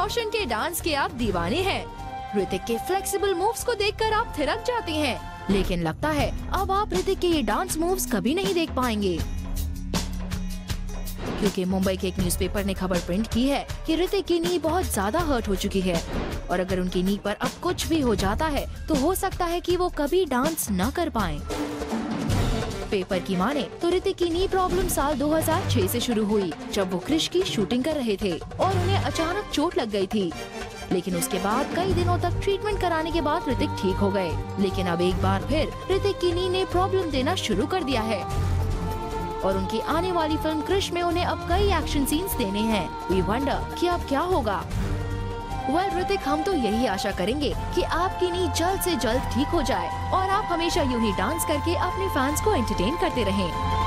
रोशन के डांस के आप दीवाने हैं। ऋतिक के फ्लेक्सिबल मूव्स को देखकर आप थिरक जाते हैं, लेकिन लगता है अब आप ऋतिक के ये डांस मूव्स कभी नहीं देख पाएंगे, क्योंकि मुंबई के एक न्यूज़पेपर ने खबर प्रिंट की है कि ऋतिक की नी बहुत ज्यादा हर्ट हो चुकी है और अगर उनकी नी पर अब कुछ भी हो जाता है तो हो सकता है कि वो कभी डांस न कर पाएं। पेपर की माने तो ऋतिक की नी प्रॉब्लम साल 2006 से शुरू हुई, जब वो क्रिश की शूटिंग कर रहे थे और उन्हें अचानक चोट लग गई थी, लेकिन उसके बाद कई दिनों तक ट्रीटमेंट कराने के बाद ऋतिक ठीक हो गए। लेकिन अब एक बार फिर ऋतिक की नी ने प्रॉब्लम देना शुरू कर दिया है और उनकी आने वाली फिल्म क्रिश में उन्हें अब कई एक्शन सीन्स देने हैं। वी वंडर कि अब क्या होगा। वेल ऋतिक, हम तो यही आशा करेंगे कि आपकी नी जल्द से जल्द ठीक हो जाए और आप हमेशा यूं ही डांस करके अपने फैंस को एंटरटेन करते रहें।